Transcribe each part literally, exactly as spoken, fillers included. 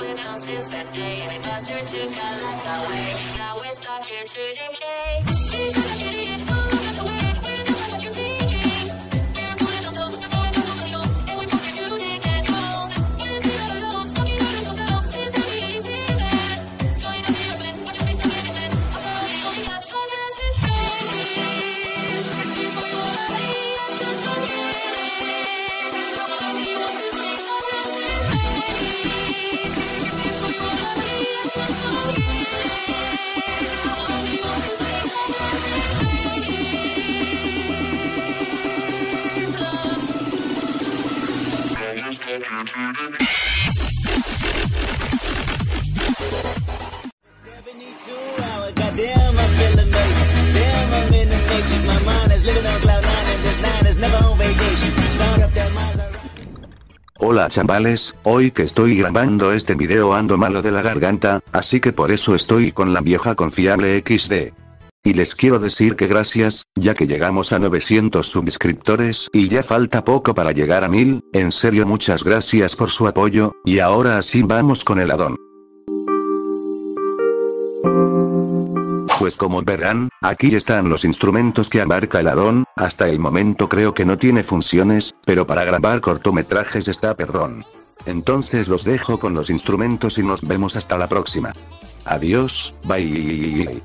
went out since that day, and it must turn to collapse away. Now we're stuck here to decay. seventy-two hours, goddamn, I'm feeling amazing. Damn, I'm in the matrix. My mind is living on cloud nine, and this night is never on vacation. Start up that Maserati. Hola chavales, hoy que estoy grabando este video ando malo de la garganta, así que por eso estoy con la vieja confiable equis de. Y les quiero decir que gracias, ya que llegamos a novecientos suscriptores y ya falta poco para llegar a mil, en serio muchas gracias por su apoyo, y ahora así vamos con el addon. Pues como verán, aquí están los instrumentos que abarca el addon, hasta el momento creo que no tiene funciones, pero para grabar cortometrajes está perrón. Entonces los dejo con los instrumentos y nos vemos hasta la próxima. Adiós, bye.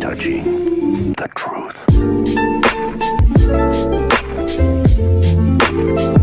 Touching the truth.